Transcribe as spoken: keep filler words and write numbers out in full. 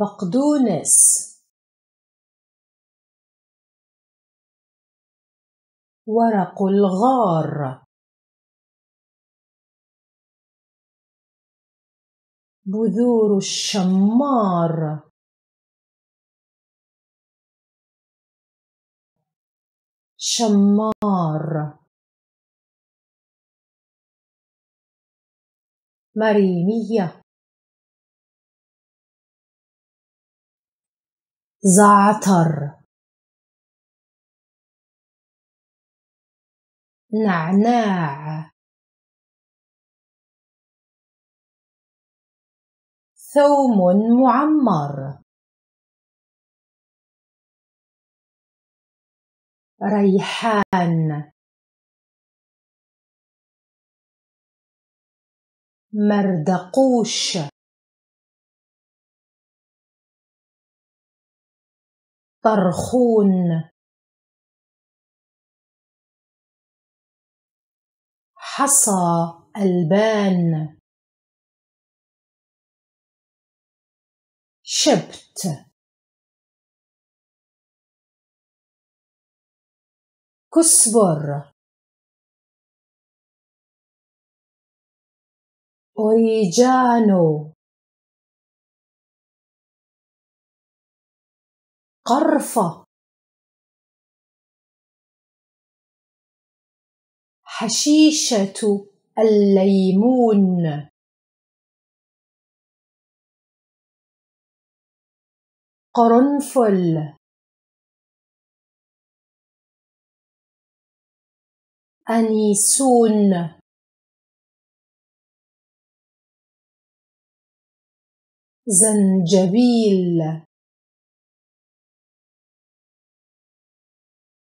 بقدونس، ورق الغار، بذور الشمار، شمار، مريمية، زعتر، نعناع، ثوم معمر، ريحان، مردقوش، طرخون، حصى البان، شبت، كسبر، أوريجانو، قرفة، حشيشة الليمون، قرنفل، أنيسون، زنجبيل،